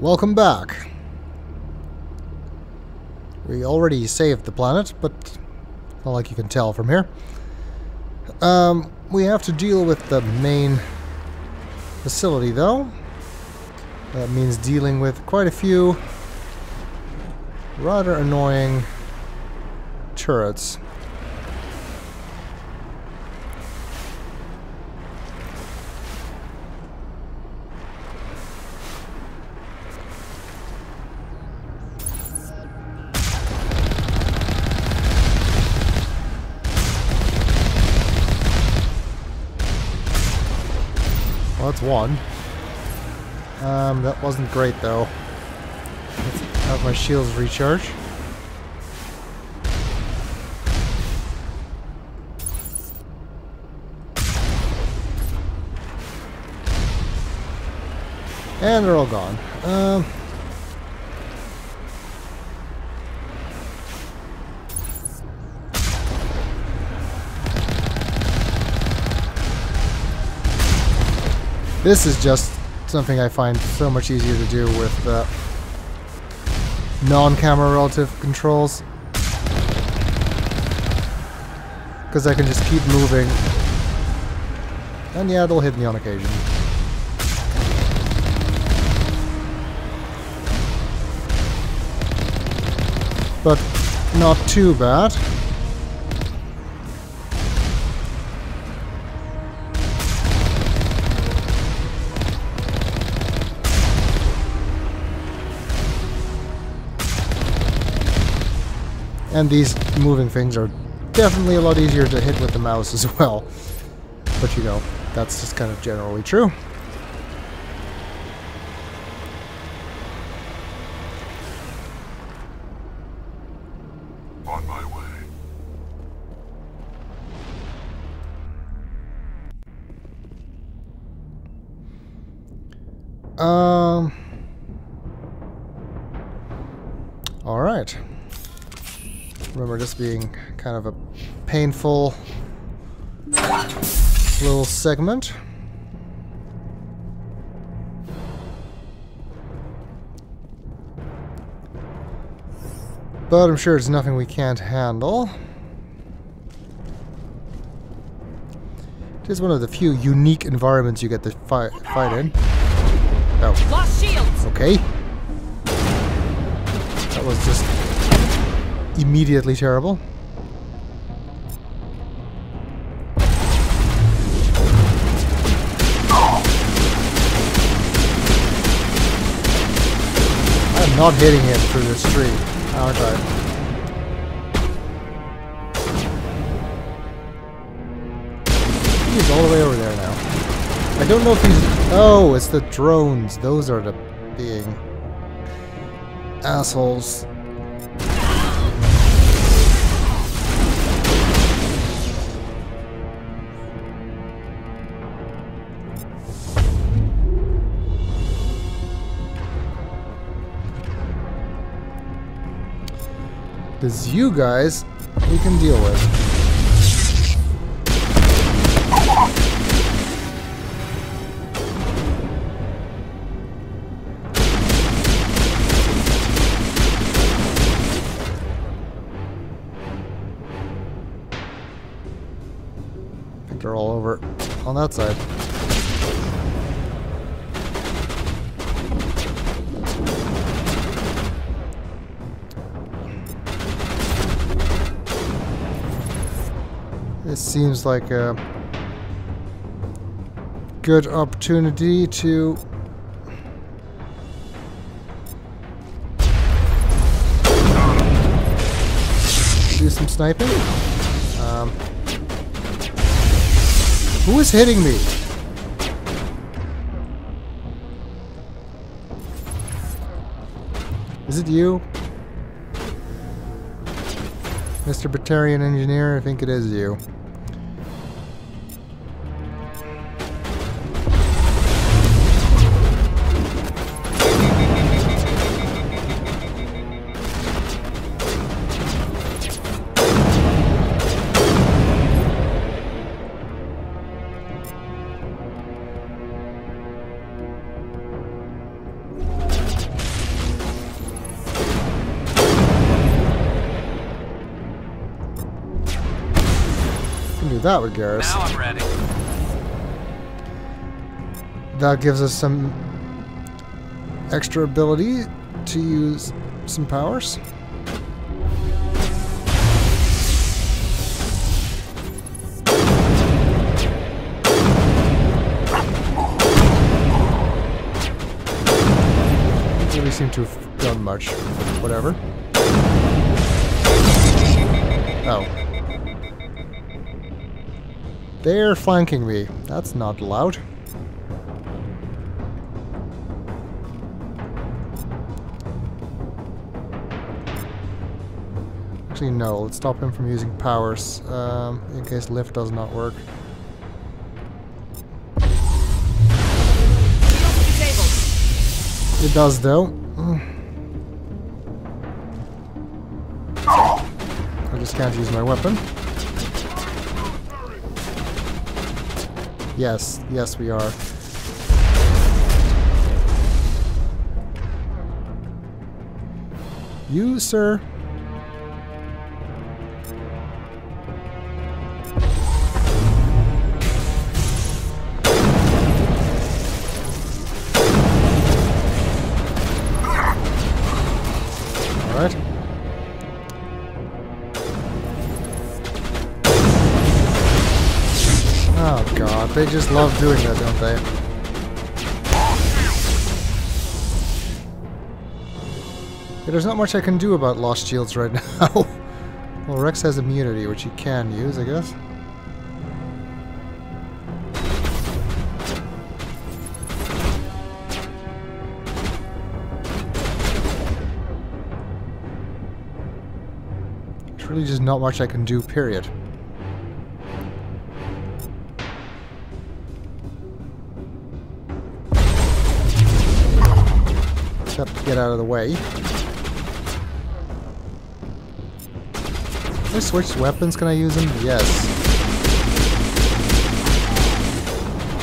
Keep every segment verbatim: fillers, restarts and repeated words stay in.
Welcome back. We already saved the planet, but not like you can tell from here. Um, we have to deal with the main facility, though. That means dealing with quite a few rather annoying turrets. That's one. Um, that wasn't great though. Let's have my shields recharge. And they're all gone. Um, This is just something I find so much easier to do with uh, non-camera relative controls, because I can just keep moving, and yeah, it'll hit me on occasion. But not too bad. And these moving things are definitely a lot easier to hit with the mouse as well. But you know, that's just kind of generally true. On my way. Um. All right. Remember this being kind of a painful little segment. But I'm sure it's nothing we can't handle. It is one of the few unique environments you get to fi fight in. Oh. Lost shields. Okay. That was just immediately terrible. I'm not hitting him through this tree, aren't I? He's all the way over there now. I don't know if he's... Oh, it's the drones. Those are the being assholes. Because you guys, we can deal with. I think they're all over on that side. Seems like a good opportunity to do some sniping. Um, who is hitting me? Is it you? Mister Batarian Engineer, I think it is you. that with Garrus. Now I'm ready. That gives us some extra ability to use some powers. Really seem to have done much. Whatever. Oh. They're flanking me. That's not allowed. Actually, no. Let's stop him from using powers um, in case lift does not work. It does, though. I just can't use my weapon. Yes, yes, we are. You, sir. They just love doing that, don't they? Yeah, there's not much I can do about lost shields right now. Well, Rex has immunity, which you can use, I guess. There's really just not much I can do, period. Get out of the way. Can I switch weapons? Can I use them? Yes.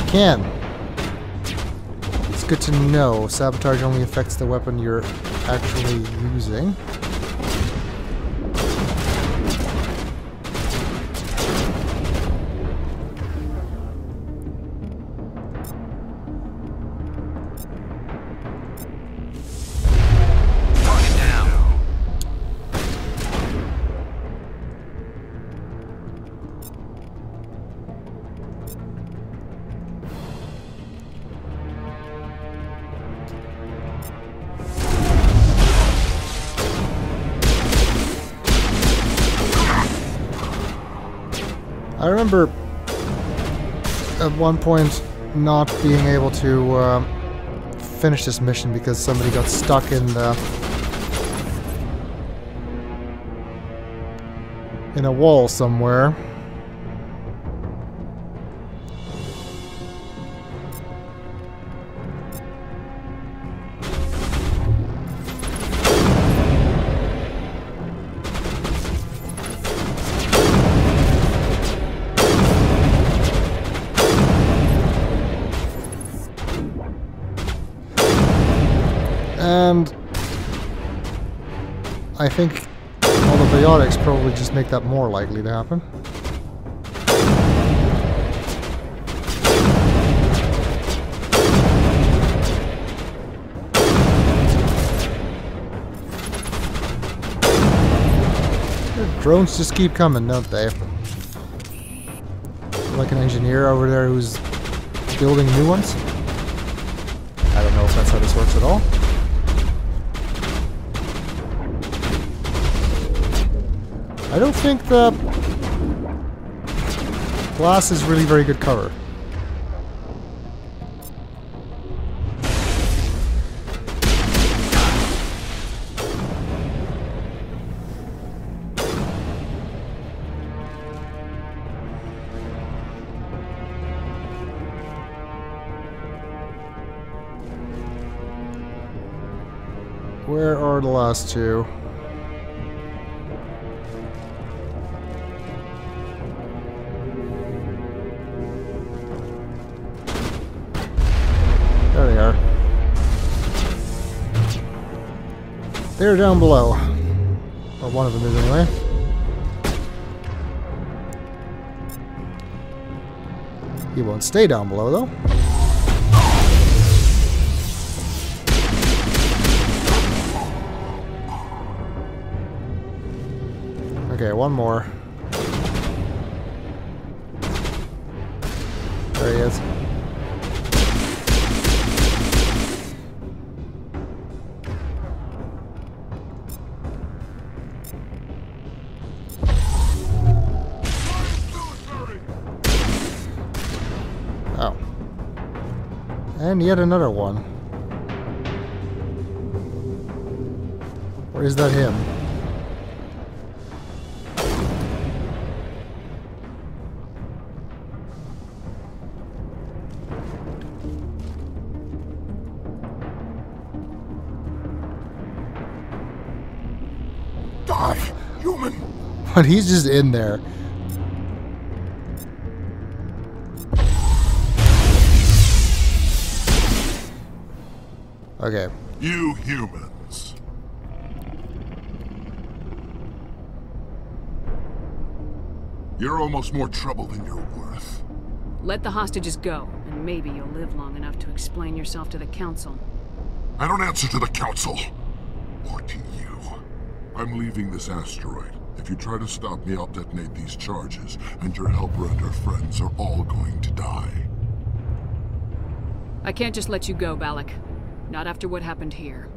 I can. It's good to know. Sabotage only affects the weapon you're actually using. I remember at one point not being able to uh, finish this mission because somebody got stuck in the in a wall somewhere. I think all the biotics probably just make that more likely to happen. The drones just keep coming, don't they? Like an engineer over there who's building new ones. I don't know if that's how this works at all. I don't think the glass is really very good cover. Where are the last two? They're down below. Or one of them is anyway. He won't stay down below, though. Okay, one more. There he is. And yet another one. Or is that him? Die, human! But he's just in there. Okay. You humans. You're almost more trouble than you're worth. Let the hostages go, and maybe you'll live long enough to explain yourself to the Council. I don't answer to the Council. Or to you. I'm leaving this asteroid. If you try to stop me, I'll detonate these charges, and your helper and her friends are all going to die. I can't just let you go, Balak. Not after what happened here.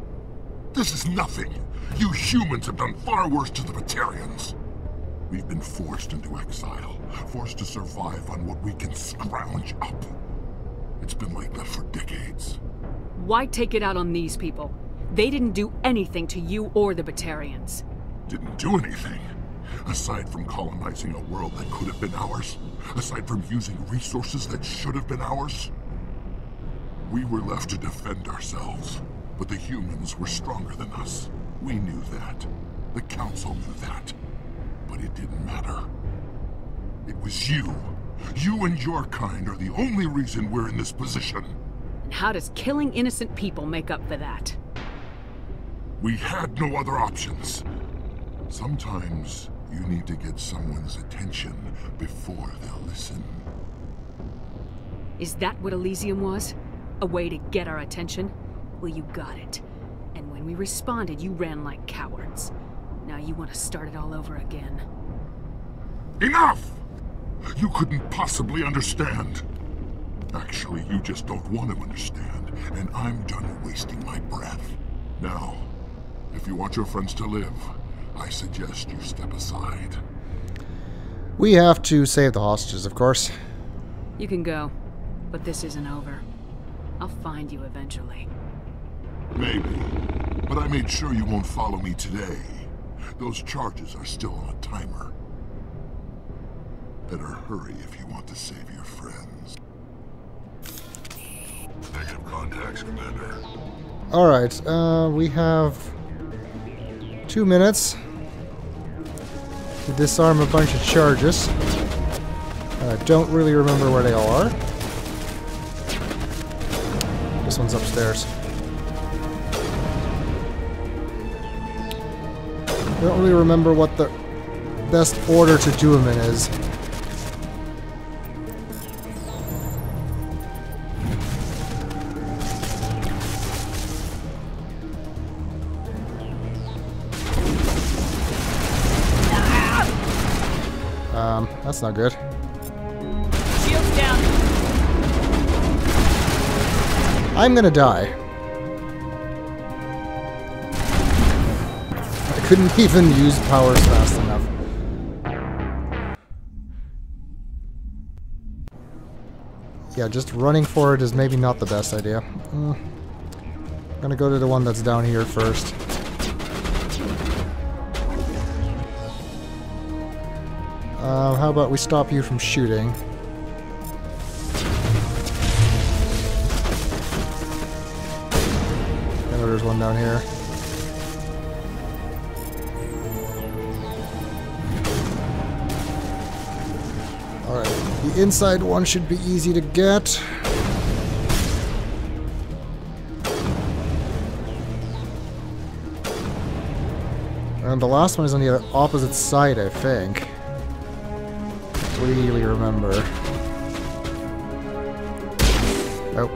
This is nothing. You humans have done far worse to the Batarians. We've been forced into exile, forced to survive on what we can scrounge up. It's been like that for decades. Why take it out on these people? They didn't do anything to you or the Batarians. Didn't do anything? Aside from colonizing a world that could have been ours? Aside from using resources that should have been ours? We were left to defend ourselves, but the humans were stronger than us. We knew that. The Council knew that. But it didn't matter. It was you. You and your kind are the only reason we're in this position. And how does killing innocent people make up for that? We had no other options. Sometimes you need to get someone's attention before they'll listen. Is that what Elysium was? A way to get our attention? Well, you got it. And when we responded, you ran like cowards. Now you want to start it all over again. Enough! You couldn't possibly understand. Actually, you just don't want to understand, and I'm done wasting my breath. Now, if you want your friends to live, I suggest you step aside. We have to save the hostages, of course. You can go, but this isn't over. I'll find you eventually. Maybe. But I made sure you won't follow me today. Those charges are still on a timer. Better hurry if you want to save your friends. Negative contacts, Commander. Alright, uh, we have two minutes to disarm a bunch of charges. I don't really remember where they all are. This one's upstairs. I don't really remember what the best order to do them in is. Um, that's not good. I'm gonna die. I couldn't even use powers fast enough. Yeah, just running for it is maybe not the best idea. Mm. I'm gonna go to the one that's down here first. Uh, how about we stop you from shooting? There's one down here. Alright, the inside one should be easy to get. And the last one is on the opposite side, I think. Really remember. Oh.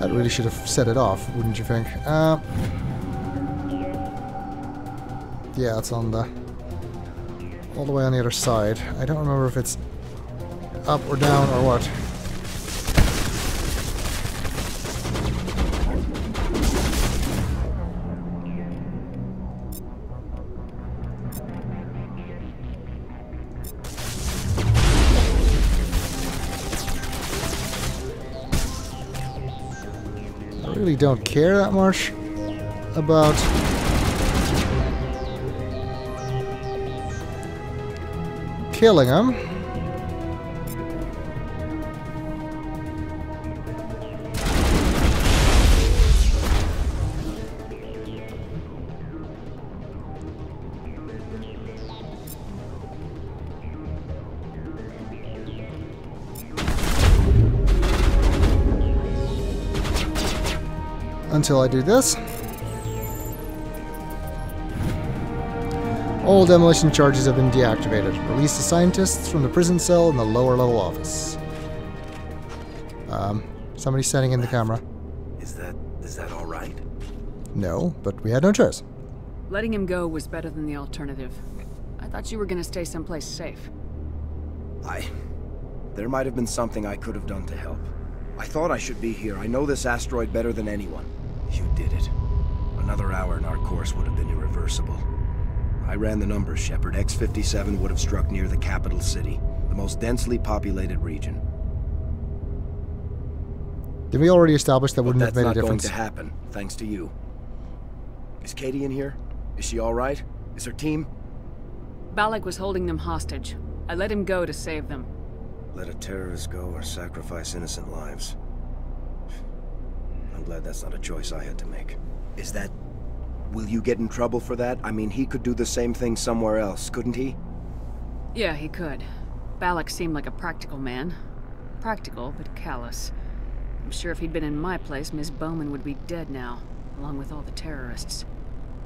That really should have set it off, wouldn't you think? Uh, yeah, it's on the... all the way on the other side. I don't remember if it's up or down or what. Don't care that much about killing him. Until I do this. All demolition charges have been deactivated. Release the scientists from the prison cell in the lower level office. Um, somebody's setting in the camera. Is that, is that all right? No, but we had no choice. Letting him go was better than the alternative. I thought you were going to stay someplace safe. I... There might have been something I could have done to help. I thought I should be here. I know this asteroid better than anyone. You did it. Another hour in our course would have been irreversible. I ran the numbers, Shepard. X fifty-seven would have struck near the capital city, the most densely populated region. Did we already establish that wouldn't have made a difference? That's not going to happen, thanks to you. Is Katie in here? Is she all right? Is her team? Balak was holding them hostage. I let him go to save them. Let a terrorist go or sacrifice innocent lives. I'm glad that's not a choice I had to make. Is that... will you get in trouble for that? I mean, he could do the same thing somewhere else, couldn't he? Yeah, he could. Balak seemed like a practical man. Practical, but callous. I'm sure if he'd been in my place, Miss Bowman would be dead now, along with all the terrorists.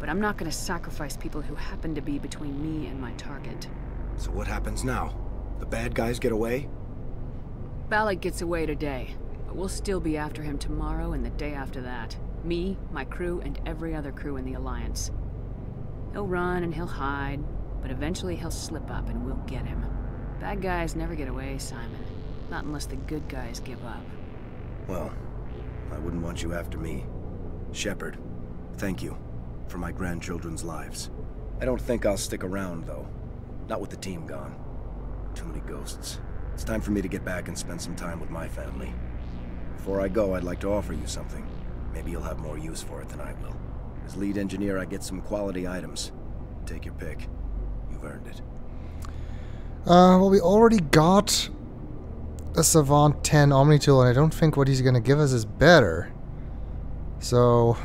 But I'm not gonna sacrifice people who happen to be between me and my target. So what happens now? The bad guys get away? Balak gets away today. But we'll still be after him tomorrow and the day after that. Me, my crew, and every other crew in the Alliance. He'll run and he'll hide, but eventually he'll slip up and we'll get him. Bad guys never get away, Simon. Not unless the good guys give up. Well, I wouldn't want you after me. Shepard, thank you for my grandchildren's lives. I don't think I'll stick around, though. Not with the team gone. Too many ghosts. It's time for me to get back and spend some time with my family. Before I go, I'd like to offer you something. Maybe you'll have more use for it than I will. As lead engineer, I get some quality items. Take your pick. You've earned it. Uh, well, we already got a Savant ten Omnitool, and I don't think what he's going to give us is better. So...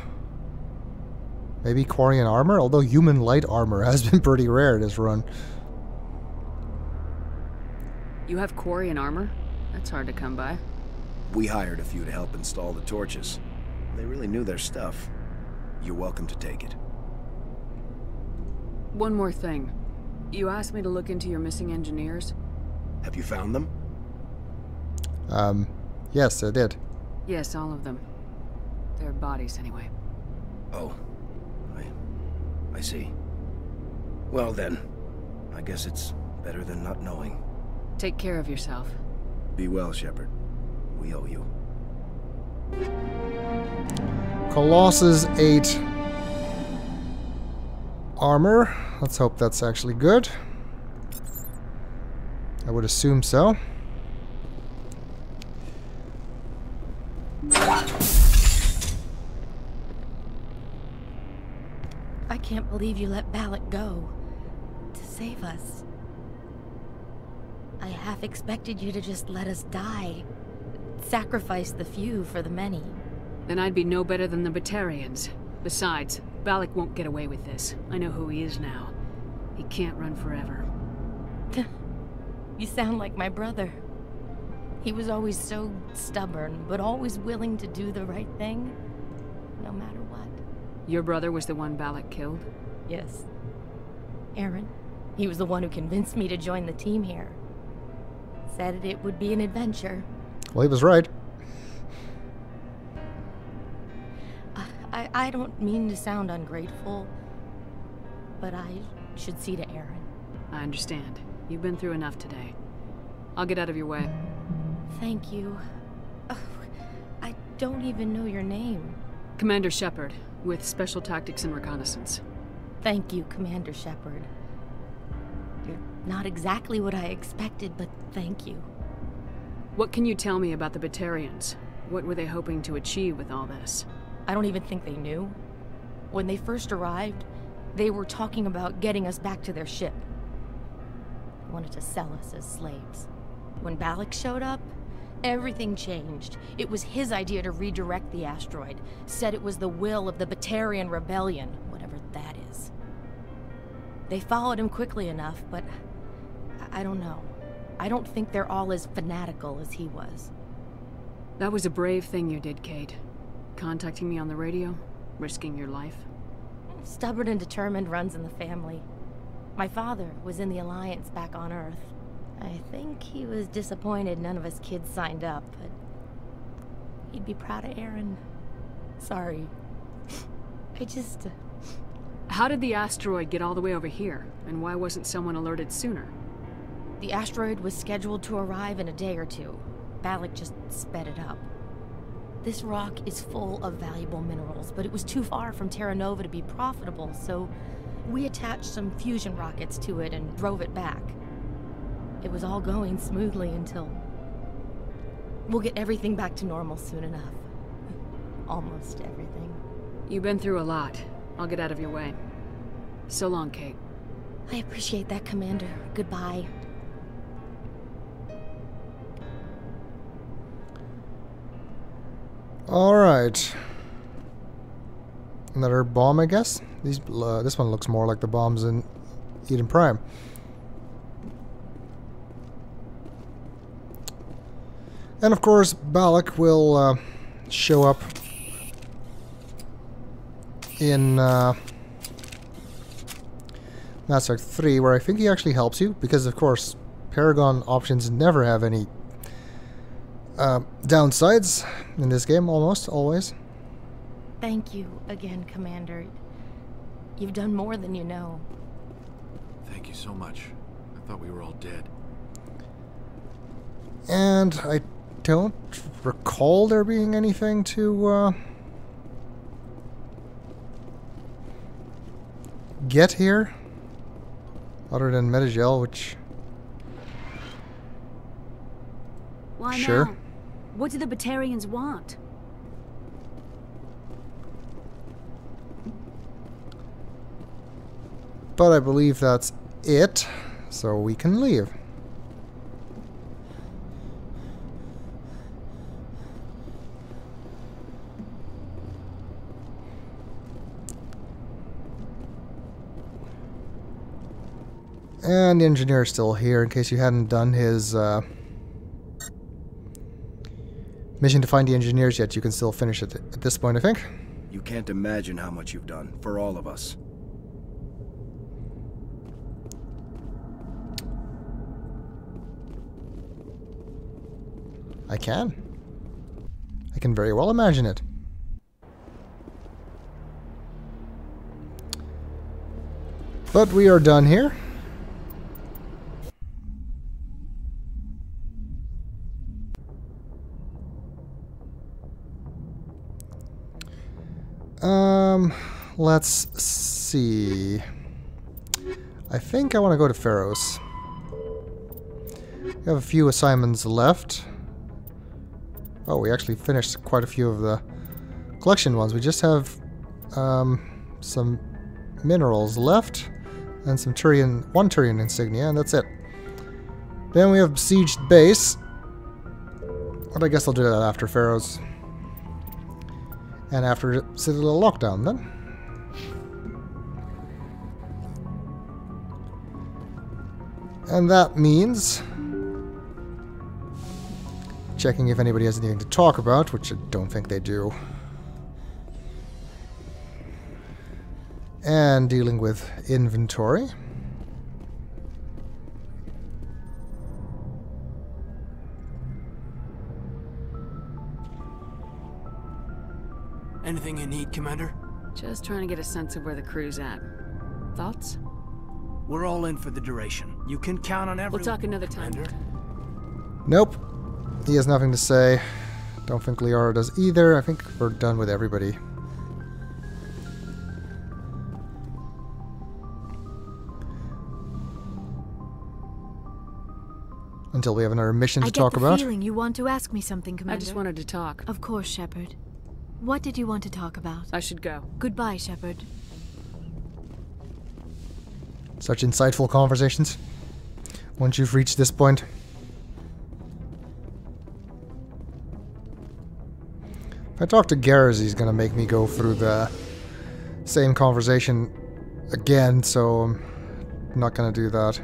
maybe Quarian armor? Although human light armor has been pretty rare this run. You have Quarian armor? That's hard to come by. We hired a few to help install the torches. They really knew their stuff. You're welcome to take it. One more thing. You asked me to look into your missing engineers. Have you found them? Um, yes, I did. Yes, all of them. Their bodies, anyway. Oh. I... I see. Well then, I guess it's better than not knowing. Take care of yourself. Be well, Shepard. We owe you. Colossus eight armor. Let's hope that's actually good. I would assume so. I can't believe you let Balak go to save us. I half expected you to just let us die. Sacrifice the few for the many. Then I'd be no better than the Batarians. Besides, Balak won't get away with this. I know who he is now. He can't run forever. You sound like my brother. He was always so stubborn, but always willing to do the right thing, no matter what. Your brother was the one Balak killed? Yes. Aaron. He was the one who convinced me to join the team here. Said it would be an adventure. Well, he was right. I, I don't mean to sound ungrateful, but I should see to Aaron. I understand. You've been through enough today. I'll get out of your way. Thank you. Oh, I don't even know your name. Commander Shepard, with Special Tactics and Reconnaissance. Thank you, Commander Shepard. You're not exactly what I expected, but thank you. What can you tell me about the Batarians? What were they hoping to achieve with all this? I don't even think they knew. When they first arrived, they were talking about getting us back to their ship. They wanted to sell us as slaves. When Balak showed up, everything changed. It was his idea to redirect the asteroid. Said it was the will of the Batarian rebellion, whatever that is. They followed him quickly enough, but I don't know. I don't think they're all as fanatical as he was. That was a brave thing you did, Kate. Contacting me on the radio, risking your life. Stubborn and determined runs in the family. My father was in the Alliance back on Earth. I think he was disappointed none of us kids signed up, but he'd be proud of Aaron. Sorry. I just... Uh... How did the asteroid get all the way over here, and why wasn't someone alerted sooner? The asteroid was scheduled to arrive in a day or two. Balak just sped it up. This rock is full of valuable minerals, but it was too far from Terra Nova to be profitable, so we attached some fusion rockets to it and drove it back. It was all going smoothly until... We'll get everything back to normal soon enough. Almost everything. You've been through a lot. I'll get out of your way. So long, Kate. I appreciate that, Commander. Goodbye. All right, another bomb, I guess. These, uh, this one looks more like the bombs in Eden Prime. And of course, Balak will uh, show up in uh, Mass Effect three, where I think he actually helps you, because of course, Paragon options never have any Uh, downsides in this game, almost always. Thank you again, Commander. You've done more than you know. Thank you so much. I thought we were all dead. And I don't recall there being anything to uh, get here, other than Medigel, which Why sure. Now? What do the Batarians want? But I believe that's it, so we can leave. And the engineer's still here, in case you hadn't done his uh, mission to find the engineers yet. You can still finish it at this point, I think. You can't imagine how much you've done for all of us. I can. I can very well imagine it. But we are done here. Um, let's see. I think I want to go to Feros. We have a few assignments left. Oh, we actually finished quite a few of the collection ones. We just have um, some minerals left and some Thorian, one Thorian insignia, and that's it. Then we have besieged base. But I guess I'll do that after Feros. And after Citadel Lockdown, then. And that means checking if anybody has anything to talk about, which I don't think they do. And dealing with inventory. Anything you need, Commander? Just trying to get a sense of where the crew's at. Thoughts? We're all in for the duration. You can count on everyone. We'll talk another time. Commander. Nope. He has nothing to say. Don't think Liara does either. I think we're done with everybody. Until we have another mission to talk about. I get the feeling you want to ask me something, Commander. I just wanted to talk. Of course, Shepard. What did you want to talk about? I should go. Goodbye, Shepard. Such insightful conversations. Once you've reached this point. If I talk to Garrus, he's gonna make me go through the same conversation again, so I'm not gonna do that.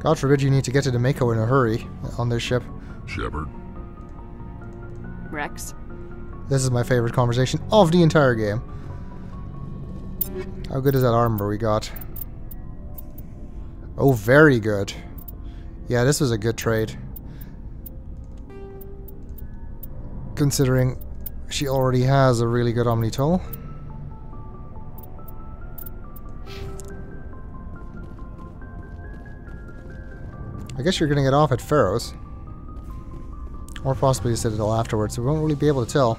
God forbid you need to get to the Mako in a hurry on this ship. Shepard. Rex. This is my favorite conversation of the entire game. How good is that armor we got? Oh, very good. Yeah, this was a good trade. Considering she already has a really good Omnitool. I guess you're gonna get off at Feros. Or possibly the Citadel afterwards, so we won't really be able to tell.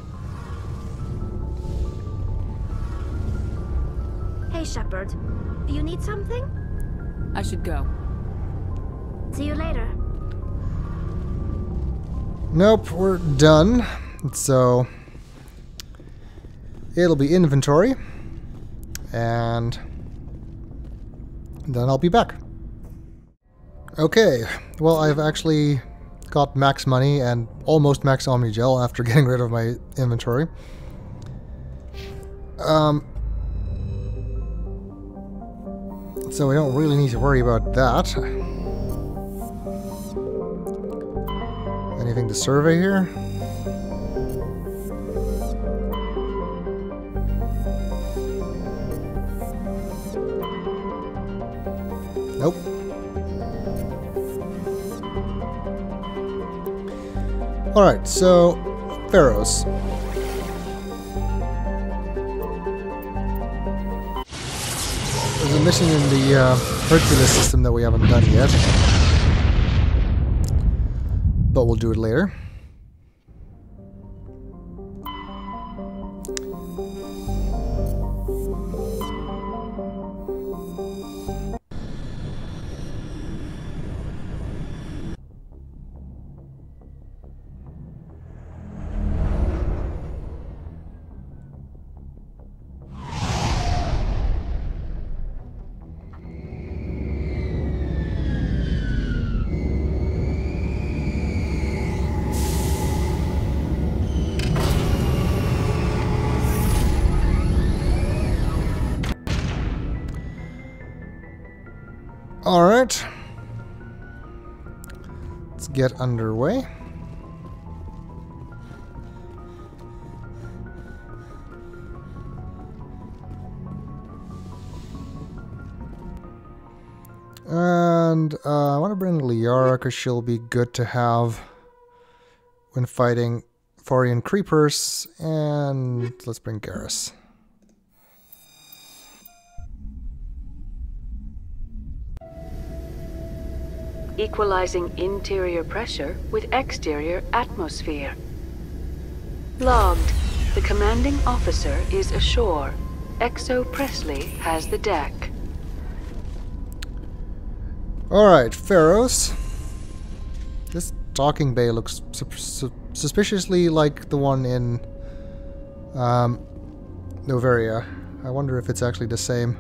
Hey Shepard, do you need something? I should go. See you later. Nope, we're done. So it'll be inventory. And then I'll be back. Okay, well I've actually got max money and almost max Omnigel after getting rid of my inventory. Um, so we don't really need to worry about that. Anything to survey here? Nope. Alright, so Feros. There's a mission in the uh, Hercules system that we haven't done yet. But we'll do it later. Alright, let's get underway. And uh, I want to bring Liara because she'll be good to have when fighting Thorian creepers. And let's bring Garrus. Equalizing interior pressure with exterior atmosphere. Logged. The commanding officer is ashore. Exo Pressly has the deck. Alright, Feros. This docking bay looks su su suspiciously like the one in um, Noveria. I wonder if it's actually the same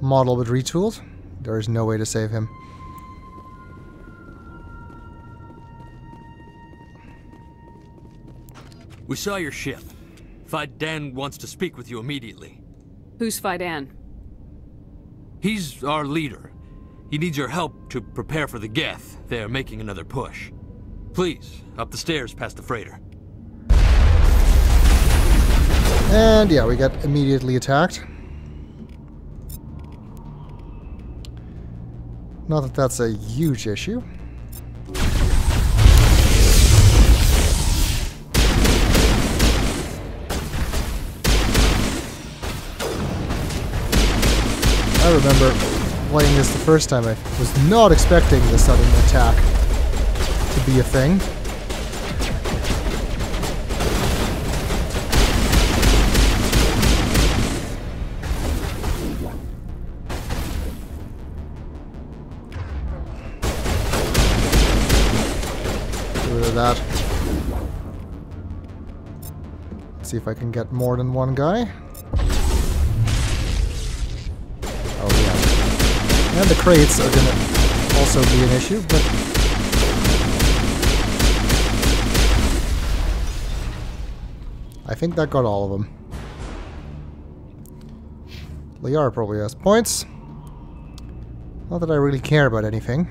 model but retooled. There is no way to save him. We saw your ship. Fai'dan wants to speak with you immediately. Who's Fai'dan? He's our leader. He needs your help to prepare for the Geth. They're making another push. Please, up the stairs past the freighter. And yeah, we got immediately attacked. Not that that's a huge issue. I remember playing this the first time. I was not expecting the sudden attack to be a thing. Get rid of that. Let's see if I can get more than one guy. And the crates are going to also be an issue, but... I think that got all of them. Liara probably has points. Not that I really care about anything.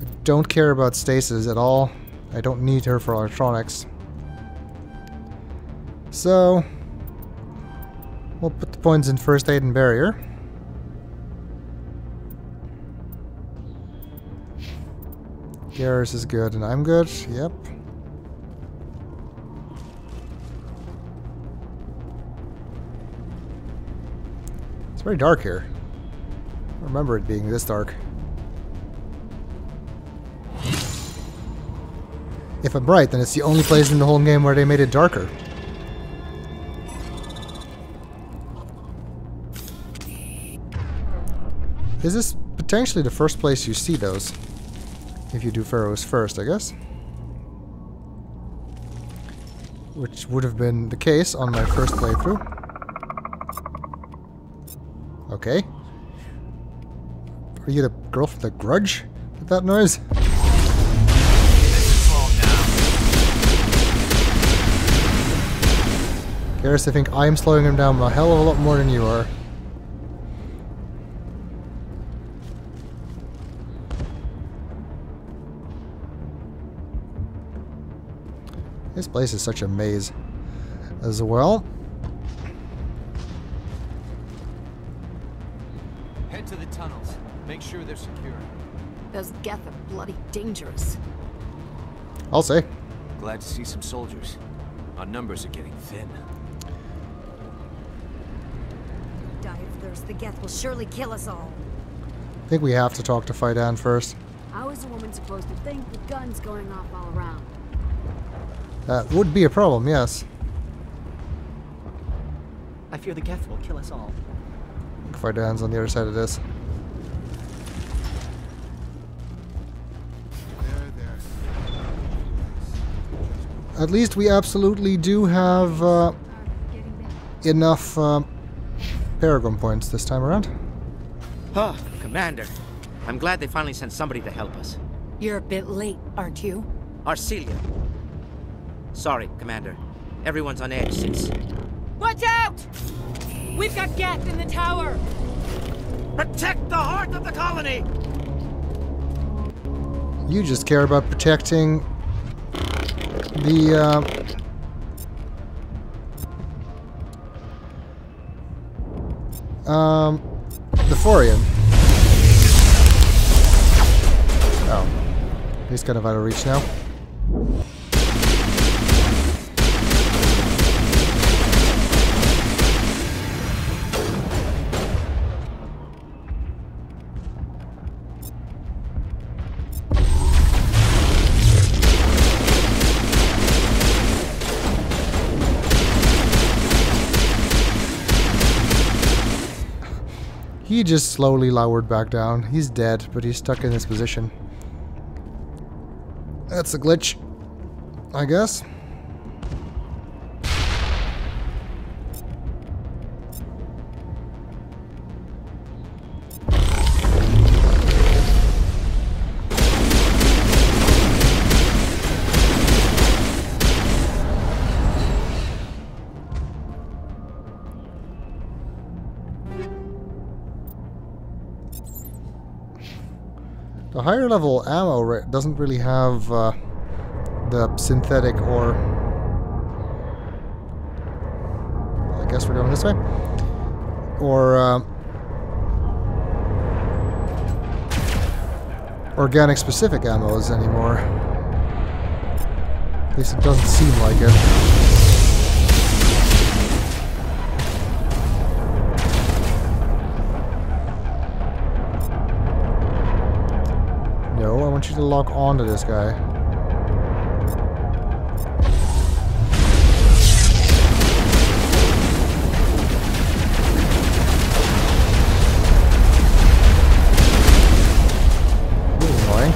I don't care about stasis at all. I don't need her for electronics. So... we'll put the points in first aid and barrier. Garrus is good, and I'm good. Yep. It's very dark here. I don't remember it being this dark. If I'm right, then it's the only place in the whole game where they made it darker. Is this potentially the first place you see those? If you do Feros first, I guess. Which would have been the case on my first playthrough. Okay. Are you the girl from The Grudge with that noise? Garrus, I think I'm slowing him down a hell of a lot more than you are. This place is such a maze as well. Head to the tunnels. Make sure they're secure. Those Geth are bloody dangerous. I'll say. Glad to see some soldiers. Our numbers are getting thin. Die of thirst. The Geth will surely kill us all. I think we have to talk to Fai'dan first. How is a woman supposed to think with guns going off all around? That would be a problem, yes. I fear the Geth will kill us all. Fai'dan's on the other side of this. There, there. At least we absolutely do have uh, enough uh, Paragon points this time around. Oh, Commander. I'm glad they finally sent somebody to help us. You're a bit late, aren't you? Arcelia. Sorry, Commander. Everyone's on edge since... Watch out! We've got Geth in the tower! Protect the heart of the colony! You just care about protecting... the, uh... Um... the Thorian. Oh. He's kind of out of reach now. He just slowly lowered back down. He's dead, but he's stuck in this position. That's a glitch, I guess. The higher level ammo doesn't really have uh, the synthetic or I guess we're going this way. Or, uh, organic-specific ammo is anymore. At least it doesn't seem like it. I want you to lock on to this guy. Annoying.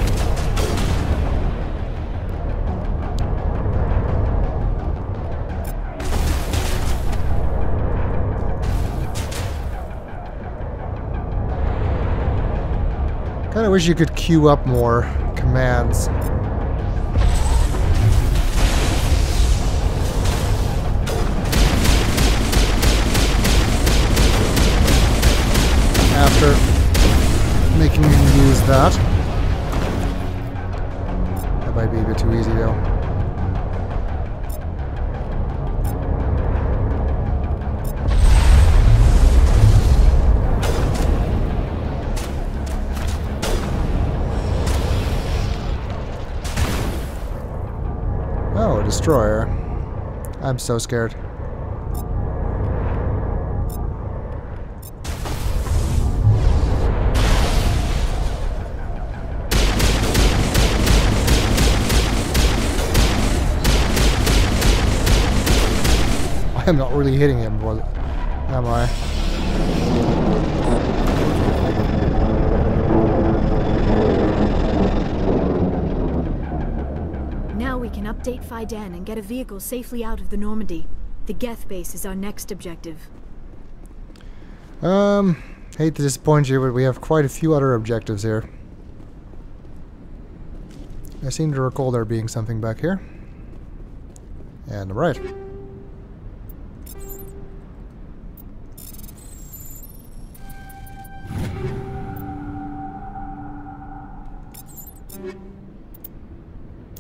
Kind of wish you could queue up more commands. After making me use that. That might be a bit too easy though. Destroyer. I'm so scared. I am not really hitting him, was it? Am I? Update Fai'dan and get a vehicle safely out of the Normandy. The Geth base is our next objective. Um, hate to disappoint you, but we have quite a few other objectives here. I seem to recall there being something back here. And right.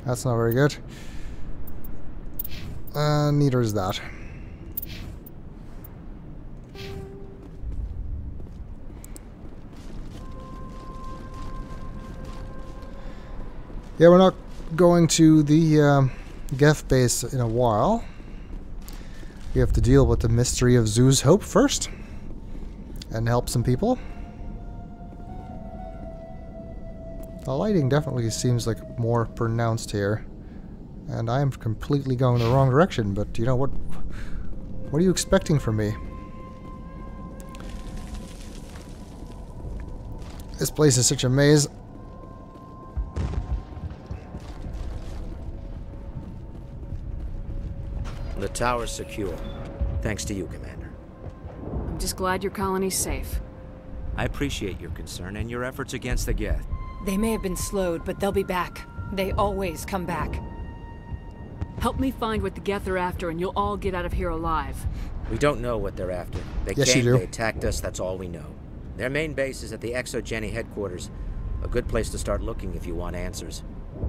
That's not very good. Uh, neither is that. Yeah, we're not going to the um, Geth base in a while. We have to deal with the mystery of Zhu's Hope first. And help some people. The lighting definitely seems like more pronounced here. And I am completely going the wrong direction, but you know what? What are you expecting from me? This place is such a maze. The tower's secure. Thanks to you, Commander. I'm just glad your colony's safe. I appreciate your concern and your efforts against the Geth. They may have been slowed, but they'll be back. They always come back. Help me find what the Geth are after, and you'll all get out of here alive. We don't know what they're after. They yes, came, they attacked us, that's all we know. Their main base is at the ExoGeni headquarters. A good place to start looking if you want answers.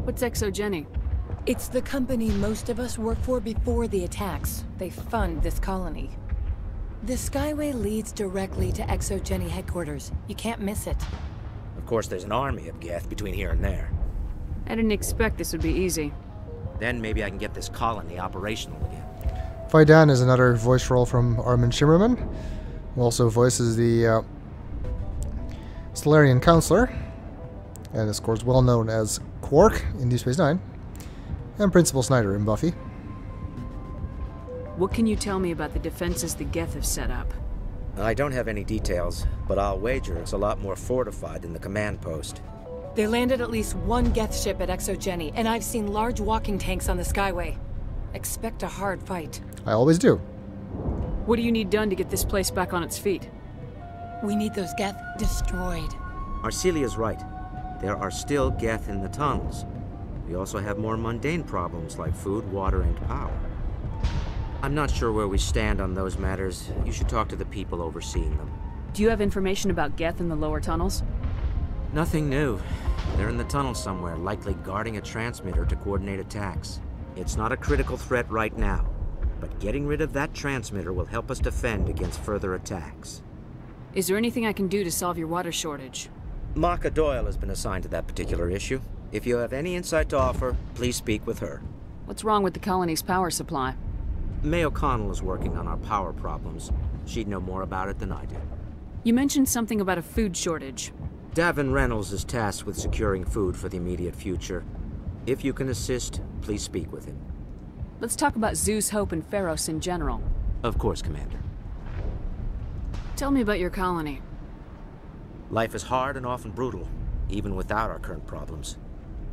What's ExoGeni? It's the company most of us worked for before the attacks. They fund this colony. The Skyway leads directly to ExoGeni headquarters. You can't miss it. Of course, there's an army of Geth between here and there. I didn't expect this would be easy. Then maybe I can get this colony operational again. Fai'dan is another voice role from Armin Shimmerman, who also voices the uh, Salarian counselor, and is of course well known as Quark in Deep Space Nine, and Principal Snyder in Buffy. What can you tell me about the defenses the Geth have set up? I don't have any details, but I'll wager it's a lot more fortified than the command post. They landed at least one Geth ship at ExoGeni, and I've seen large walking tanks on the Skyway. Expect a hard fight. I always do. What do you need done to get this place back on its feet? We need those Geth destroyed. Arcelia's right. There are still Geth in the tunnels. We also have more mundane problems like food, water, and power. I'm not sure where we stand on those matters. You should talk to the people overseeing them. Do you have information about Geth in the lower tunnels? Nothing new. They're in the tunnel somewhere, likely guarding a transmitter to coordinate attacks. It's not a critical threat right now, But getting rid of that transmitter will help us defend against further attacks. Is there anything I can do to solve your water shortage? Maka Doyle has been assigned to that particular issue. If you have any insight to offer, please speak with her. What's wrong with the colony's power supply? May O'Connell is working on our power problems. She'd know more about it than I do. You mentioned something about a food shortage. Davin Reynolds is tasked with securing food for the immediate future. If you can assist, please speak with him. Let's talk about Zhu's Hope and Feros in general. Of course, Commander. Tell me about your colony. Life is hard and often brutal, even without our current problems.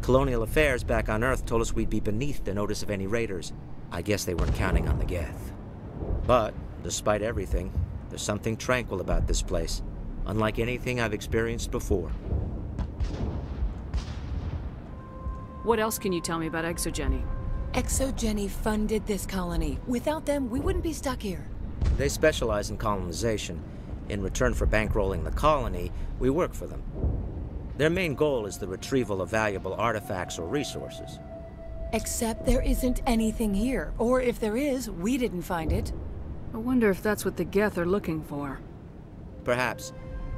Colonial affairs back on Earth told us we'd be beneath the notice of any raiders. I guess they weren't counting on the Geth. But, despite everything, there's something tranquil about this place, unlike anything I've experienced before. What else can you tell me about ExoGeni? ExoGeni funded this colony. Without them, we wouldn't be stuck here. They specialize in colonization. In return for bankrolling the colony, we work for them. Their main goal is the retrieval of valuable artifacts or resources. Except there isn't anything here, or if there is, we didn't find it. I wonder if that's what the Geth are looking for. Perhaps.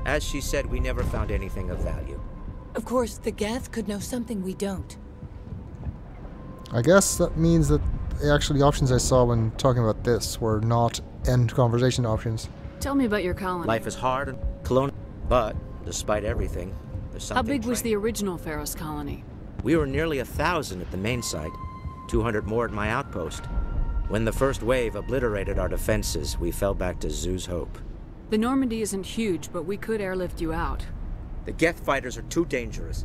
As she said, we never found anything of value. Of course, the Geth could know something we don't. I guess that means that actually the options I saw when talking about this were not end conversation options. Tell me about your colony. Life is hard and colonial, but despite everything, there's something. How big was the original Feros colony? We were nearly a thousand at the main site, two hundred more at my outpost. When the first wave obliterated our defenses, we fell back to Zhu's Hope. The Normandy isn't huge, but we could airlift you out. The Geth fighters are too dangerous,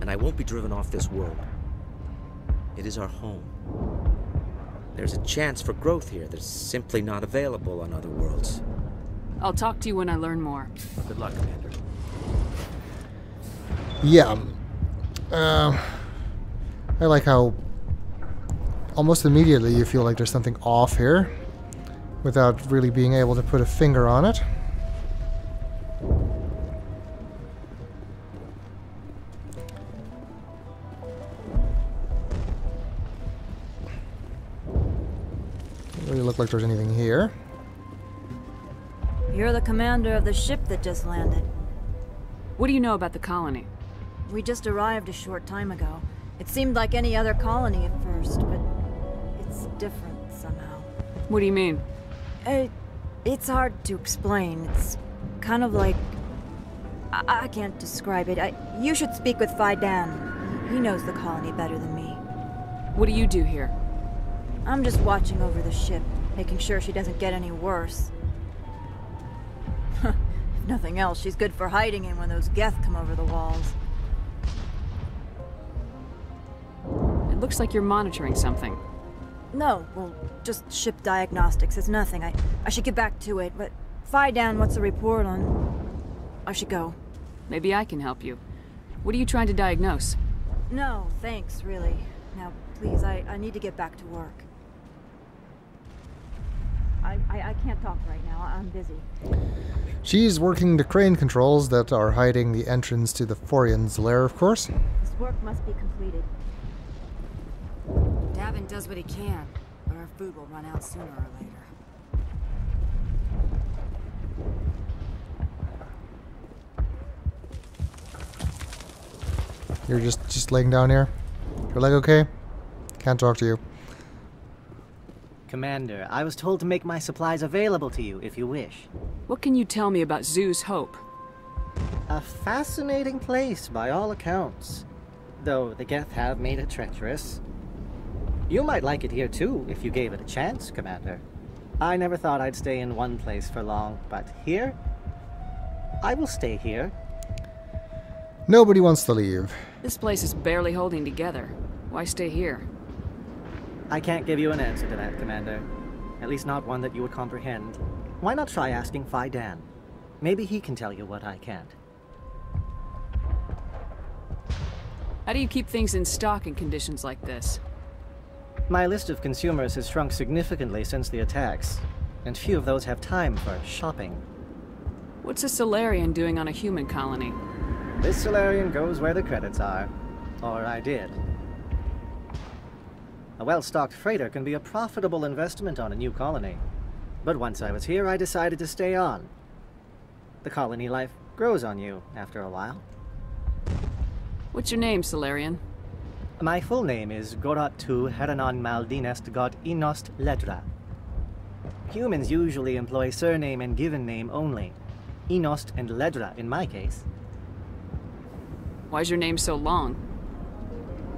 and I won't be driven off this world. It is our home. There's a chance for growth here that's simply not available on other worlds. I'll talk to you when I learn more. Good luck, Commander. Yeah. Um, I like how almost immediately you feel like there's something off here without really being able to put a finger on it. Doesn't really look like there's anything here. You're the commander of the ship that just landed. What do you know about the colony? We just arrived a short time ago. It seemed like any other colony at first, but it's different somehow. What do you mean? It, it's hard to explain. It's kind of like... I, I can't describe it. I, you should speak with Fai'dan. He knows the colony better than me. What do you do here? I'm just watching over the ship, making sure she doesn't get any worse. If nothing else, she's good for hiding in when those Geth come over the walls. It looks like you're monitoring something. No, well, just ship diagnostics. It's nothing. I, I should get back to it, but Fai'dan wants a report on... I should go. Maybe I can help you. What are you trying to diagnose? No, thanks, really. Now, please, I, I need to get back to work. I, I, I can't talk right now. I'm busy. She's working the crane controls that are hiding the entrance to the Thorian's lair, of course. This work must be completed. Davin does what he can, but our food will run out sooner or later. You're just just laying down here? Your leg okay? Can't talk to you. Commander, I was told to make my supplies available to you if you wish. What can you tell me about Zhu's Hope? A fascinating place by all accounts, though the Geth have made it treacherous. You might like it here too, if you gave it a chance, Commander. I never thought I'd stay in one place for long, but here? I will stay here. Nobody wants to leave. This place is barely holding together. Why stay here? I can't give you an answer to that, Commander. At least not one that you would comprehend. Why not try asking Fai'dan? Maybe he can tell you what I can't. How do you keep things in stock in conditions like this? My list of consumers has shrunk significantly since the attacks, and few of those have time for shopping. What's a Salarian doing on a human colony? This Salarian goes where the credits are. Or I did. A well-stocked freighter can be a profitable investment on a new colony. But once I was here, I decided to stay on. The colony life grows on you after a while. What's your name, Salarian? My full name is Gorat Tu Heranon Maldinest God Inost Letra. Humans usually employ surname and given name only. Inost and Ledra in my case. Why's your name so long?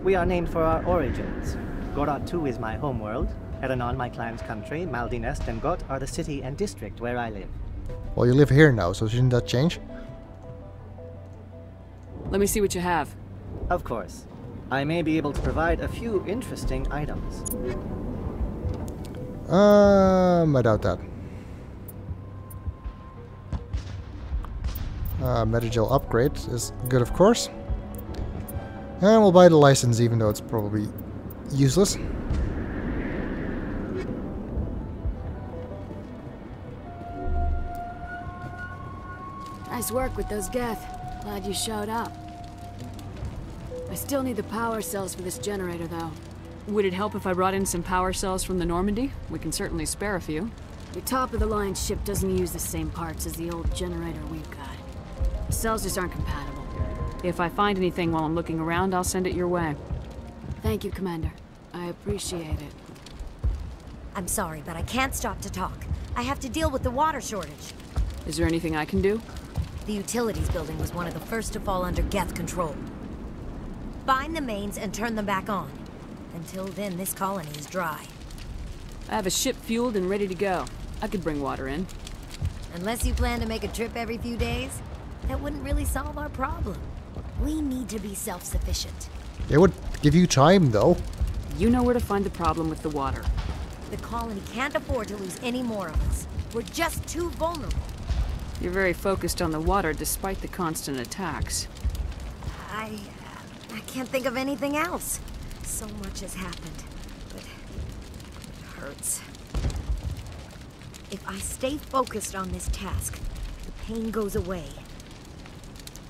We are named for our origins. Gorat Tu is my homeworld, Heranon my clan's country, Maldinest and Got are the city and district where I live. Well, you live here now, so shouldn't that change? Let me see what you have. Of course. I may be able to provide a few interesting items. Um, I doubt that. Uh, Medigel upgrade is good, of course. And we'll buy the license, even though it's probably useless. Nice work with those Geth. Glad you showed up. I still need the power cells for this generator, though. Would it help if I brought in some power cells from the Normandy? We can certainly spare a few. The top-of-the-line ship doesn't use the same parts as the old generator we've got. The cells just aren't compatible. If I find anything while I'm looking around, I'll send it your way. Thank you, Commander. I appreciate it. I'm sorry, but I can't stop to talk. I have to deal with the water shortage. Is there anything I can do? The utilities building was one of the first to fall under Geth control. Find the mains and turn them back on. Until then, this colony is dry. I have a ship fueled and ready to go. I could bring water in. Unless you plan to make a trip every few days, that wouldn't really solve our problem. We need to be self-sufficient. It would give you time, though. You know where to find the problem with the water. The colony can't afford to lose any more of us. We're just too vulnerable. You're very focused on the water despite the constant attacks. I... I can't think of anything else. So much has happened, but it hurts. If I stay focused on this task, the pain goes away.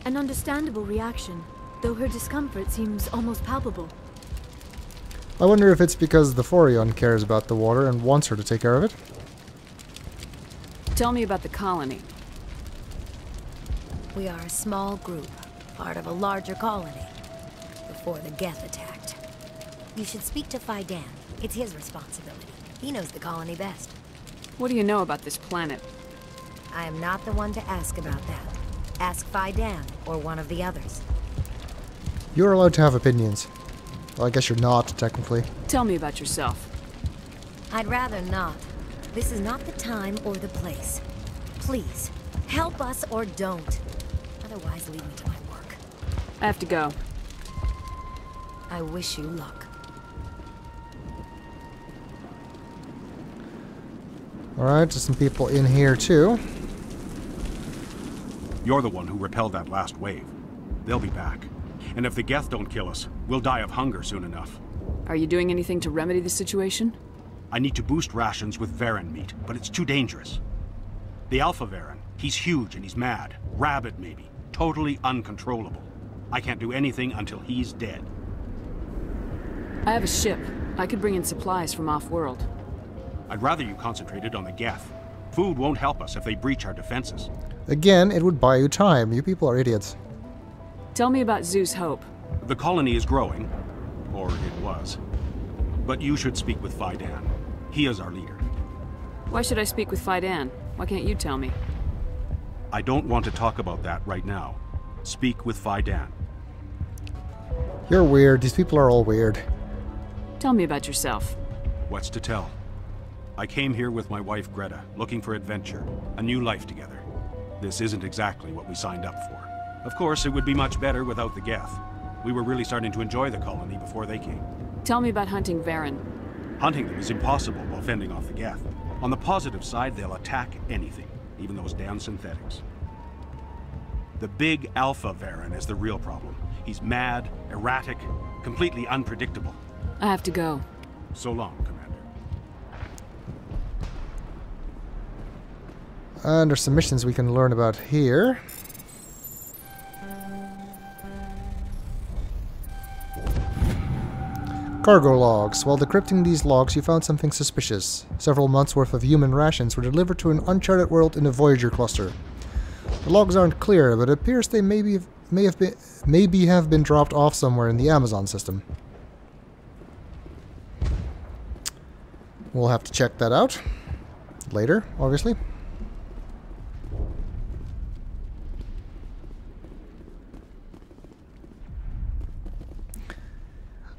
An understandable reaction, though her discomfort seems almost palpable. I wonder if it's because the Thorian cares about the water and wants her to take care of it. Tell me about the colony. We are a small group, part of a larger colony. Or the Geth attacked. You should speak to Fai'dan. It's his responsibility. He knows the colony best. What do you know about this planet? I am not the one to ask about that. Ask Fai'dan or one of the others. You're allowed to have opinions. Well, I guess you're not, technically. Tell me about yourself. I'd rather not. This is not the time or the place. Please, help us or don't. Otherwise, leave me to my work. I have to go. I wish you luck. Alright, there's some people in here too. You're the one who repelled that last wave. They'll be back. And if the Geth don't kill us, we'll die of hunger soon enough. Are you doing anything to remedy the situation? I need to boost rations with Varren meat, but it's too dangerous. The Alpha Varren, he's huge and he's mad. Rabid maybe. Totally uncontrollable. I can't do anything until he's dead. I have a ship. I could bring in supplies from off-world. I'd rather you concentrated on the Geth. Food won't help us if they breach our defenses. Again, it would buy you time. You people are idiots. Tell me about Zhu's Hope. The colony is growing. Or it was. But you should speak with Fai'dan. He is our leader. Why should I speak with Fai'dan? Why can't you tell me? I don't want to talk about that right now. Speak with Fai'dan. You're weird. These people are all weird. Tell me about yourself. What's to tell? I came here with my wife Greta, looking for adventure, a new life together. This isn't exactly what we signed up for. Of course, it would be much better without the Geth. We were really starting to enjoy the colony before they came. Tell me about hunting Varren. Hunting them is impossible while fending off the Geth. On the positive side, they'll attack anything, even those damn synthetics. The big Alpha Varren is the real problem. He's mad, erratic, completely unpredictable. I have to go. So long, Commander. And there's some missions we can learn about here. Cargo logs. While decrypting these logs, you found something suspicious. Several months' worth of human rations were delivered to an uncharted world in the Voyager cluster. The logs aren't clear, but it appears they maybe may have been maybe have been dropped off somewhere in the Amazon system. We'll have to check that out later, obviously.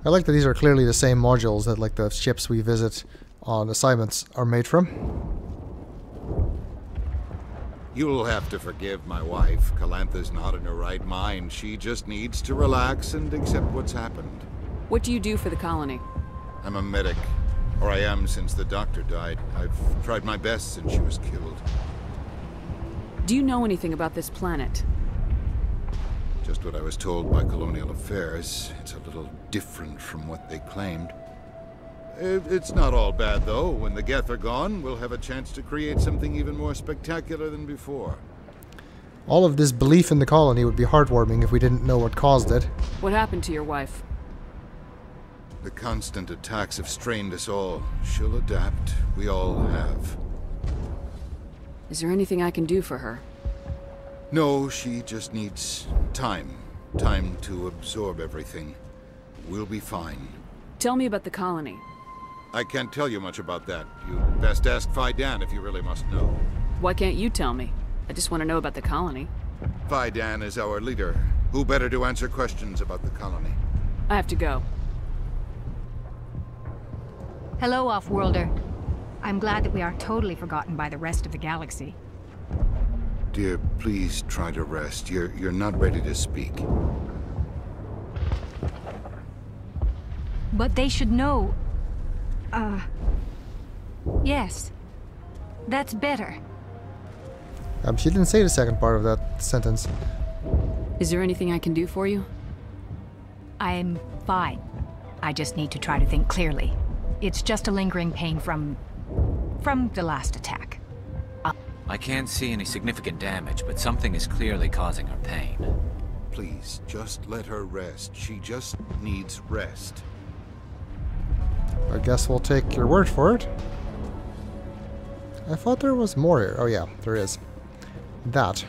I like that these are clearly the same modules that like the ships we visit on assignments are made from. You'll have to forgive my wife. Calantha's not in her right mind. She just needs to relax and accept what's happened. What do you do for the colony? I'm a medic. Or I am since the doctor died. I've tried my best since she was killed. Do you know anything about this planet? Just what I was told by Colonial Affairs. It's a little different from what they claimed. It's not all bad, though. When the Geth are gone, we'll have a chance to create something even more spectacular than before. All of this belief in the colony would be heartwarming if we didn't know what caused it. What happened to your wife? The constant attacks have strained us all. She'll adapt. We all have. Is there anything I can do for her? No, she just needs time. Time to absorb everything. We'll be fine. Tell me about the colony. I can't tell you much about that. You'd best ask Fai'dan if you really must know. Why can't you tell me? I just want to know about the colony. Fai'dan is our leader. Who better to answer questions about the colony? I have to go. Hello, Off-Worlder. I'm glad that we are totally forgotten by the rest of the galaxy. Dear, please try to rest. You're, you're not ready to speak. But they should know. Uh... Yes. That's better. Um, she didn't say the second part of that sentence. Is there anything I can do for you? I'm fine. I just need to try to think clearly. It's just a lingering pain from... from the last attack. I can't see any significant damage, but something is clearly causing her pain. Please, just let her rest. She just needs rest. I guess we'll take your word for it. I thought there was more here. Oh yeah, there is. That.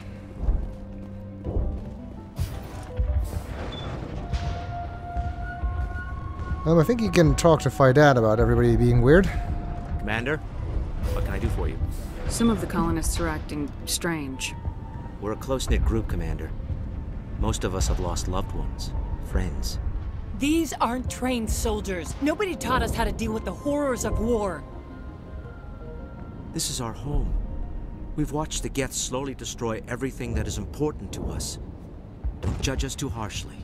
Um, I think you can talk to Fai'dan about everybody being weird. Commander, what can I do for you? Some of the colonists are acting strange. We're a close-knit group, Commander. Most of us have lost loved ones, friends. These aren't trained soldiers. Nobody taught us how to deal with the horrors of war. This is our home. We've watched the Geth slowly destroy everything that is important to us. Don't judge us too harshly.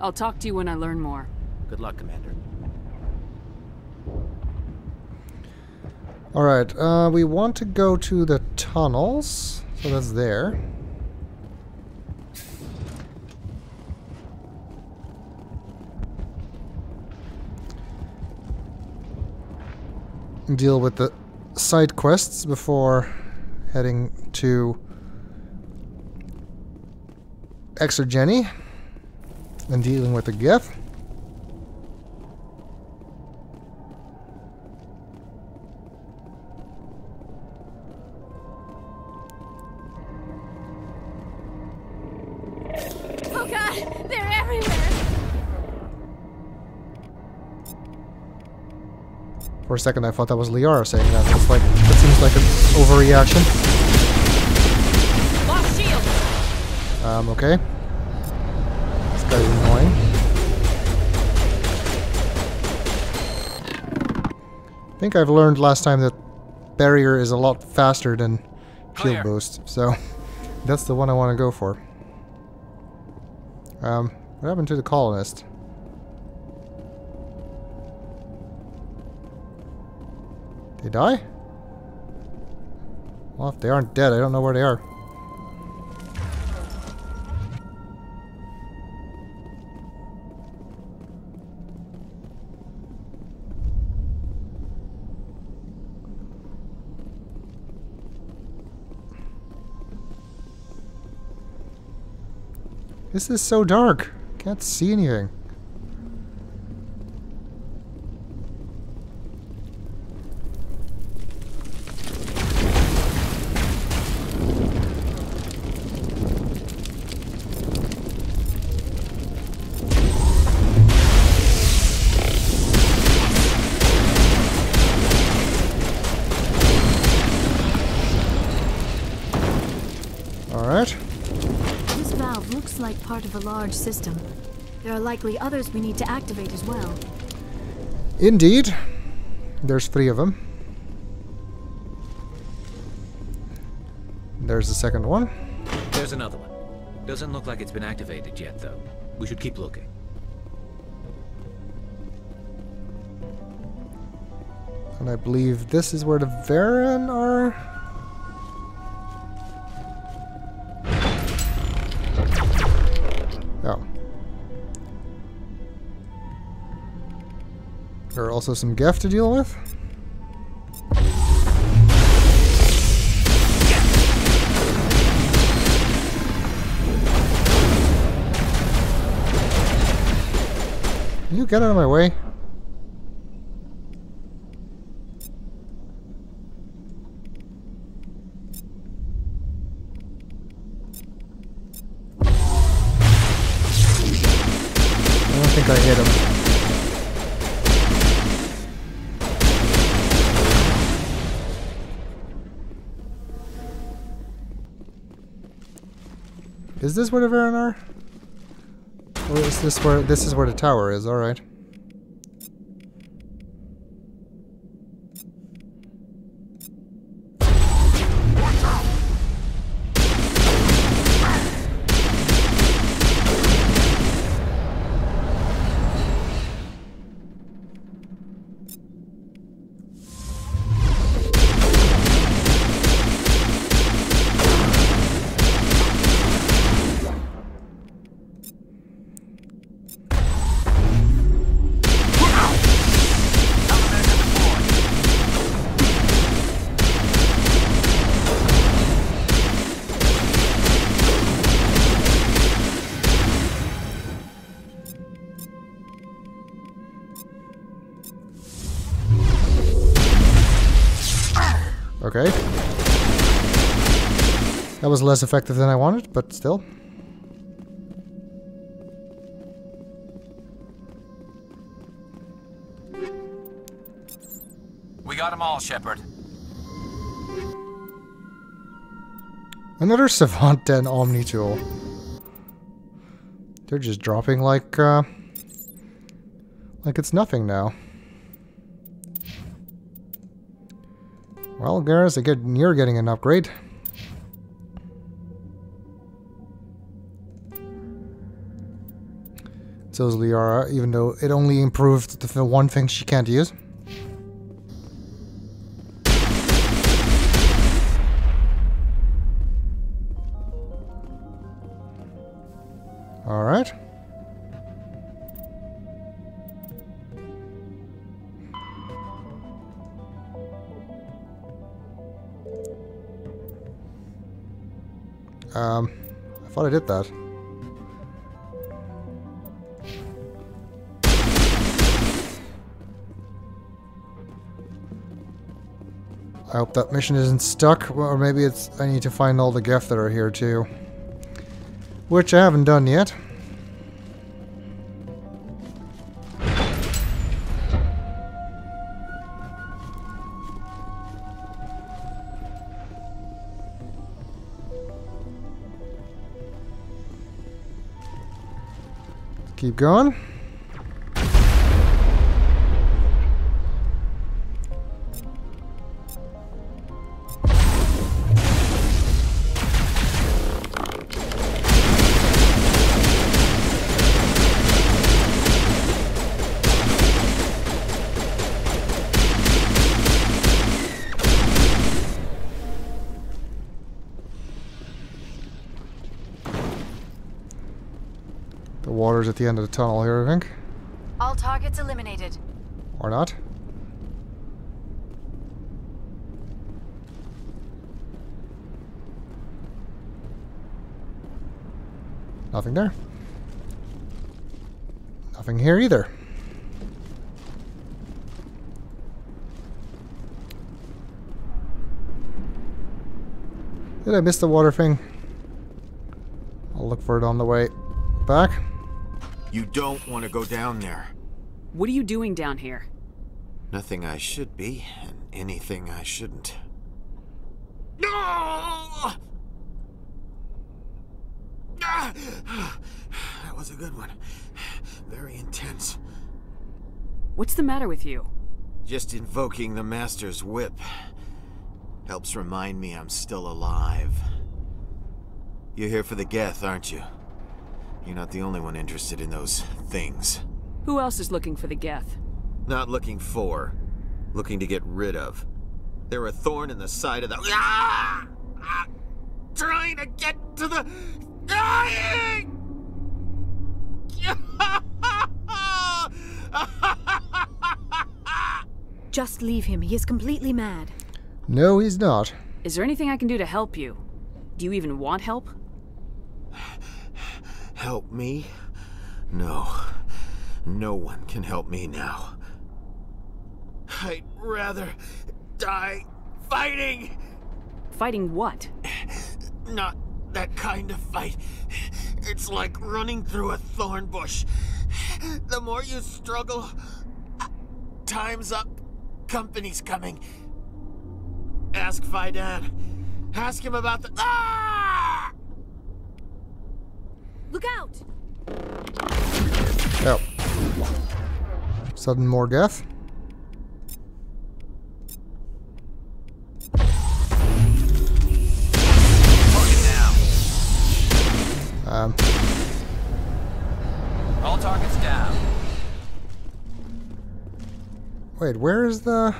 I'll talk to you when I learn more. Good luck, Commander. Alright, uh, we want to go to the tunnels, so that's there. Deal with the side quests before heading to ExoGeni and dealing with the Geth. For a second I thought that was Liara saying that. It's like, it seems like an overreaction. Lost shield. Um, okay. This guy's annoying. I think I've learned last time that barrier is a lot faster than shield boost, so that's the one I want to go for. Um, what happened to the colonist? They die? Well, if they aren't dead, I don't know where they are. This is so dark. Can't see anything. Alright. This valve looks like part of a large system. There are likely others we need to activate as well. Indeed. There's three of them. There's the second one. There's another one. Doesn't look like it's been activated yet, though. We should keep looking. And I believe this is where the Varren are. Oh. There are also some Geth to deal with. You get out of my way. Is this where the Varren are? Or is this where this is where the tower is, alright. Okay. That was less effective than I wanted, but still. We got them all, Shepard. Another Savant and Omnitool. They're just dropping like, uh... like it's nothing now. Well, Garrus, again, you're getting an upgrade. So is Liara, even though it only improved the one thing she can't use. Alright. Um, I thought I did that. I hope that mission isn't stuck, or maybe it's... I need to find all the Geth that are here too. Which I haven't done yet. Keep going. Water's at the end of the tunnel here, I think. All targets eliminated. Or not. Nothing there. Nothing here either. Did I miss the water thing? I'll look for it on the way back. You don't want to go down there. What are you doing down here? Nothing I should be, and anything I shouldn't. No! That was a good one. Very intense. What's the matter with you? Just invoking the Master's whip. Helps remind me I'm still alive. You're here for the Geth, aren't you? You're not the only one interested in those things. Who else is looking for the Geth? Not looking for. Looking to get rid of. They're a thorn in the side of the... Ah! Ah! Trying to get to the... Dying! Just leave him. He is completely mad. No, he's not. Is there anything I can do to help you? Do you even want help? Help me? No. No one can help me now. I'd rather die fighting! Fighting what? Not that kind of fight. It's like running through a thorn bush. The more you struggle, time's up, company's coming. Ask Fai'dan. Ask him about the... Ah! Look out! Oh. Sudden more death. Um. All targets down. Wait, where is the...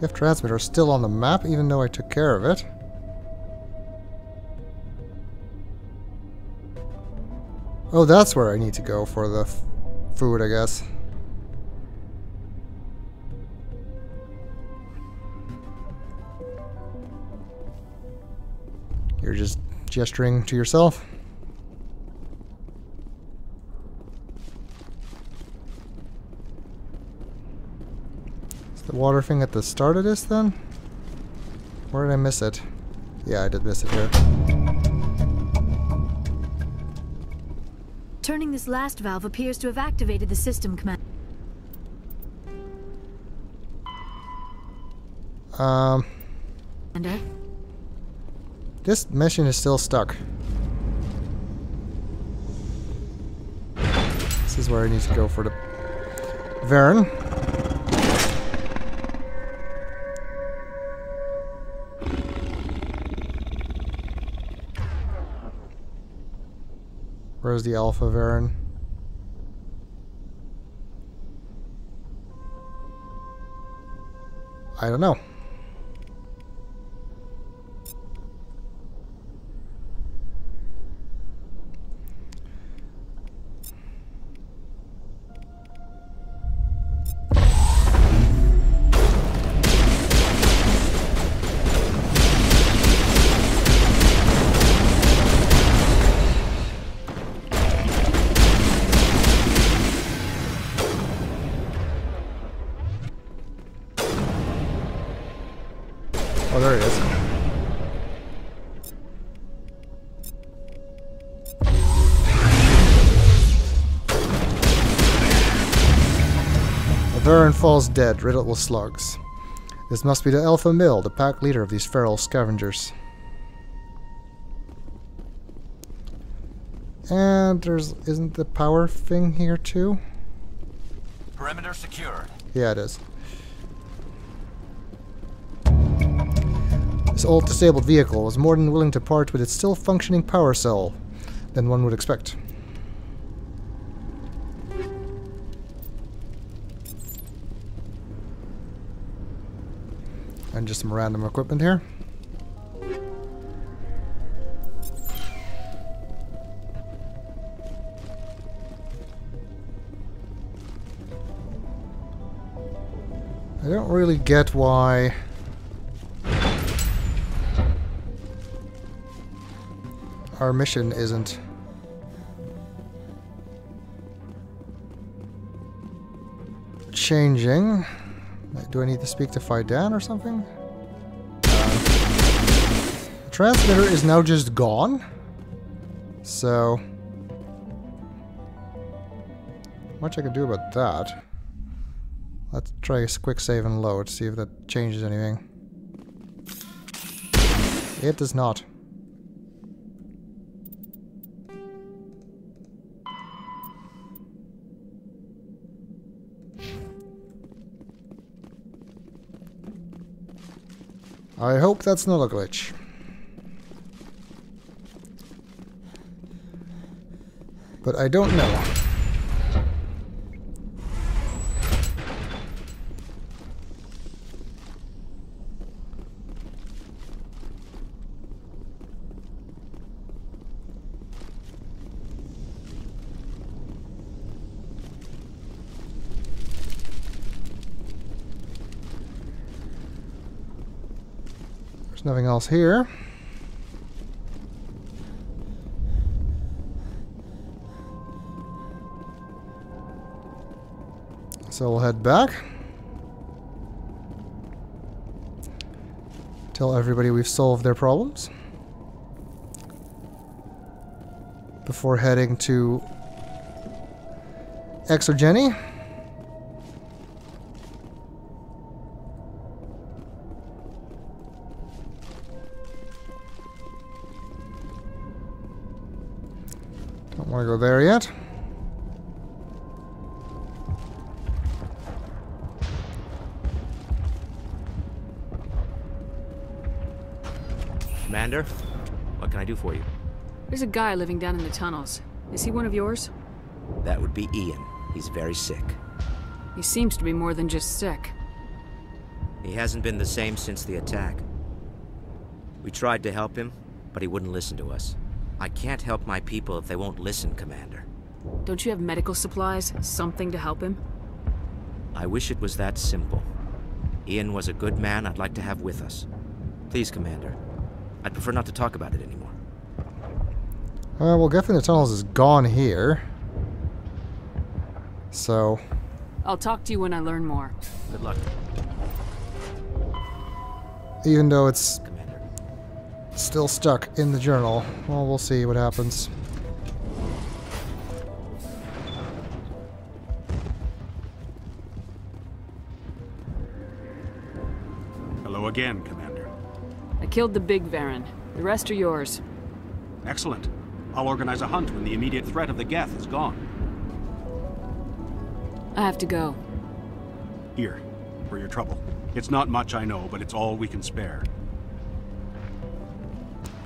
Gift transmitter still on the map, even though I took care of it. Oh, that's where I need to go for the f food, I guess. You're just gesturing to yourself. The water thing at the start of this, then? Where did I miss it? Yeah, I did miss it here. Turning this last valve appears to have activated the system, Commander. Um. Commander? This mission is still stuck. This is where I need to go for the Varren. Where's the Alpha Varren? I don't know. Oh, there it is. The Varren falls dead, riddled with slugs. This must be the Alpha Mill, the pack leader of these feral scavengers. And there's... isn't the power thing here too? Perimeter secured. Yeah, it is. This old disabled vehicle was more than willing to part with its still functioning power cell than one would expect. And just some random equipment here. I don't really get why... our mission isn't. Changing. Do I need to speak to Fai'dan or something? Uh, the transmitter is now just gone. So. much I can do about that. Let's try a quick save and load, see if that changes anything. It does not. I hope that's not a glitch. But I don't know. There's nothing else here. So we'll head back. Tell everybody we've solved their problems. Before heading to ExoGeni. Don't want to go there yet. Commander, what can I do for you? There's a guy living down in the tunnels. Is he one of yours? That would be Ian. He's very sick. He seems to be more than just sick. He hasn't been the same since the attack. We tried to help him, but he wouldn't listen to us. I can't help my people if they won't listen, Commander. Don't you have medical supplies? Something to help him? I wish it was that simple. Ian was a good man I'd like to have with us. Please, Commander. I'd prefer not to talk about it anymore. Uh, well, Guff in the Tunnels is gone here. So... I'll talk to you when I learn more. Good luck. Even though it's... Commander. Still stuck in the journal. Well, we'll see what happens. Hello again, Commander. Killed the big Varren. The rest are yours. Excellent. I'll organize a hunt when the immediate threat of the Geth is gone. I have to go. Here, for your trouble. It's not much, I know, but it's all we can spare.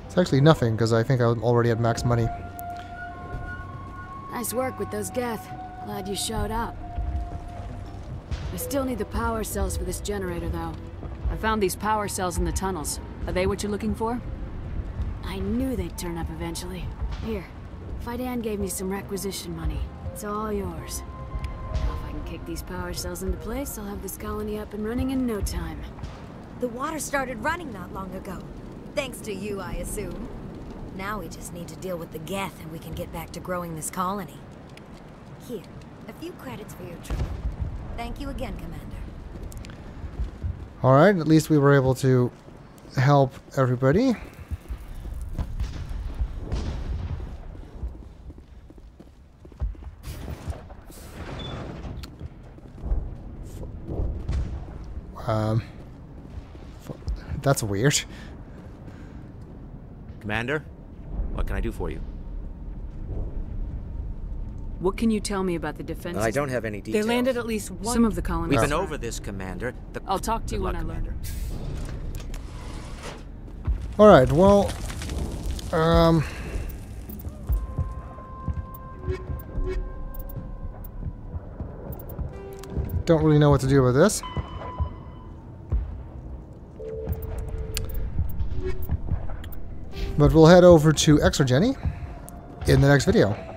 It's actually nothing, because I think I'm already at max money. Nice work with those Geth. Glad you showed up. I still need the power cells for this generator, though. I found these power cells in the tunnels. Are they what you're looking for? I knew they'd turn up eventually. Here, Fai'dan gave me some requisition money. It's all yours. Now if I can kick these power cells into place, I'll have this colony up and running in no time. The water started running not long ago. Thanks to you, I assume. Now we just need to deal with the Geth and we can get back to growing this colony. Here, a few credits for your trouble. Thank you again, Commander. Alright, at least we were able to help everybody. Um, that's weird. Commander, what can I do for you? What can you tell me about the defenses? I don't have any details. They landed at least one. Some of the colonists. We've been over this, Commander. The I'll talk to you when I learn. Alright, well, um, don't really know what to do with this. But we'll head over to ExoGeni in the next video.